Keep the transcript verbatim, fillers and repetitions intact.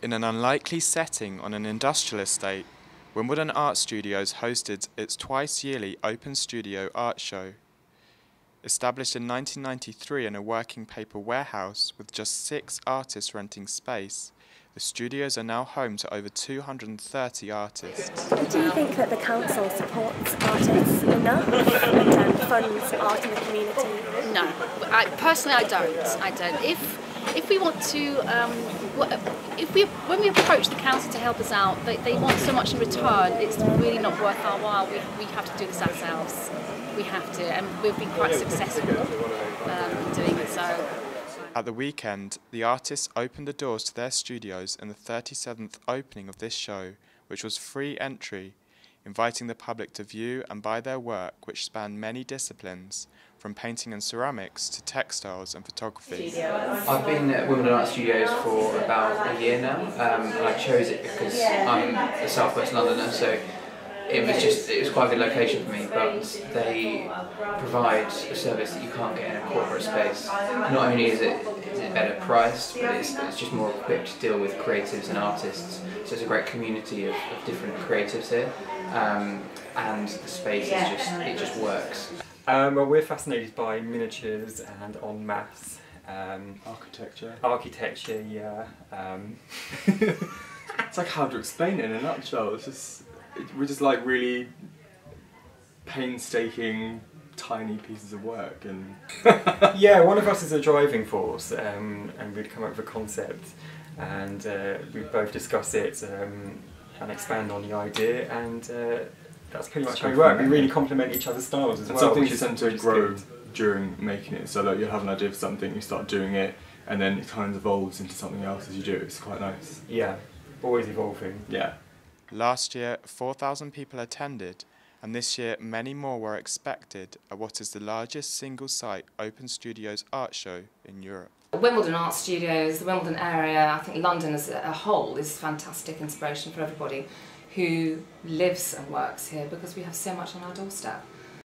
In an unlikely setting on an industrial estate, Wimbledon Art Studios hosted its twice-yearly open studio art show. Established in nineteen ninety-three in a working paper warehouse with just six artists renting space, the studios are now home to over two hundred thirty artists. Do you think that the council supports artists enough and um, funds art in the community? No, I, personally I don't. I don't. If If we want to, um, if we when we approach the council to help us out, they, they want so much in return. It's really not worth our while. We we have to do this ourselves. We have to, and we've been quite successful um, doing it. So, at the weekend, the artists opened the doors to their studios in the thirty-seventh opening of this show, which was free entry, inviting the public to view and buy their work, which spanned many disciplines, from painting and ceramics to textiles and photography. I've been at Wimbledon Art Studios for about a year now, um, and I chose it because I'm a South West Londoner, so it was just it was quite a good location for me. But they provide a service that you can't get in a corporate space. Not only is it is it better priced, but it's, it's just more equipped to deal with creatives and artists. So it's a great community of, of different creatives here, um, and the space is just it just works. Um, well, we're fascinated by miniatures and en masse. Um, architecture. Architecture, yeah. Um, it's like hard to explain it in a nutshell. It's just, it, we're just like really painstaking, tiny pieces of work. And yeah, one of us is a driving force, um, and we'd come up with a concept, and uh, we'd both discuss it um, and expand on the idea, and uh, that's pretty much how we work. We really complement each other's styles as well. Something you tend to grow during making it, so that you'll have an idea of something, you start doing it, and then it kind of evolves into something else as you do. It's quite nice. Yeah, always evolving. Yeah. Last year, four thousand people attended, and this year many more were expected at what is the largest single-site open studios art show in Europe. Wimbledon Art Studios, the Wimbledon area, I think London as a whole, is fantastic inspiration for everybody who lives and works here, because we have so much on our doorstep.